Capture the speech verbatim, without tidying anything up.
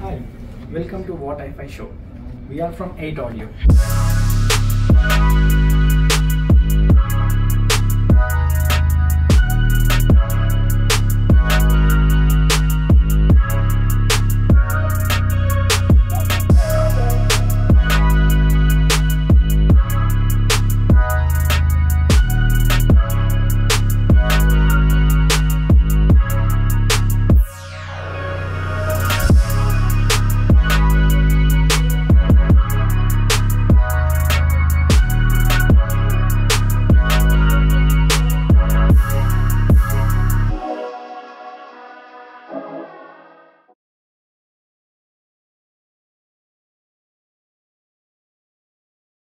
Hi, welcome to What Hi-Fi Show. We are from Eight Audio.